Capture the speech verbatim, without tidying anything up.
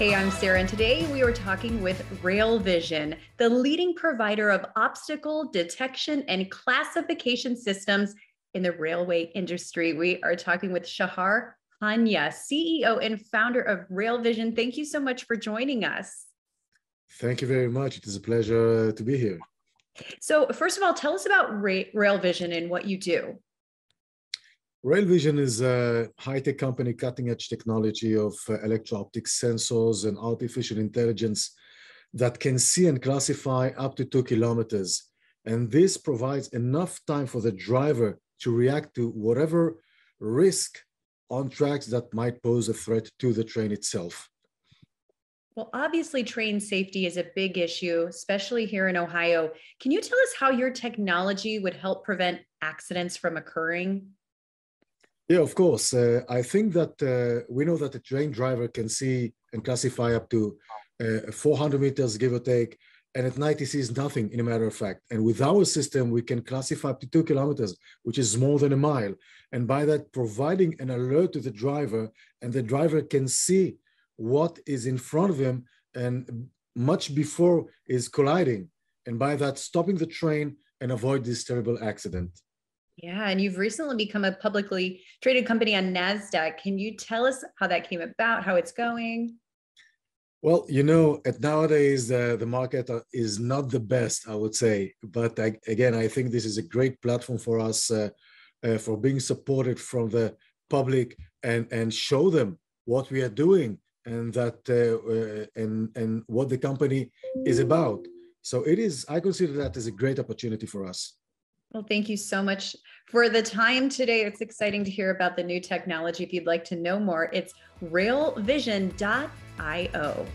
Hey, I'm Sarah, and today we are talking with Rail Vision, the leading provider of obstacle detection and classification systems in the railway industry. We are talking with Shahar Hanya, C E O and founder of Rail Vision. Thank you so much for joining us. Thank you very much. It is a pleasure to be here. So first of all, tell us about Rail Vision and what you do. Rail Vision is a high-tech company, cutting-edge technology of electro-optic sensors and artificial intelligence that can see and classify up to two kilometers. And this provides enough time for the driver to react to whatever risk on tracks that might pose a threat to the train itself. Well, obviously, train safety is a big issue, especially here in Ohio. Can you tell us how your technology would help prevent accidents from occurring? Yeah, of course. Uh, I think that uh, we know that a train driver can see and classify up to uh, four hundred meters, give or take, and at night he sees nothing, in a matter of fact. And with our system, we can classify up to two kilometers, which is more than a mile. And by that, providing an alert to the driver, and the driver can see what is in front of him and much before is colliding. And by that, stopping the train and avoid this terrible accident. Yeah, and you've recently become a publicly traded company on NASDAQ. Can you tell us how that came about, how it's going? Well, you know, at nowadays, uh, the market is not the best, I would say. But I, again, I think this is a great platform for us, uh, uh, for being supported from the public and, and show them what we are doing and, that, uh, uh, and, and what the company is about. So it is, I consider that as a great opportunity for us. Well, thank you so much for the time today. It's exciting to hear about the new technology. If you'd like to know more, it's rail vision dot I O.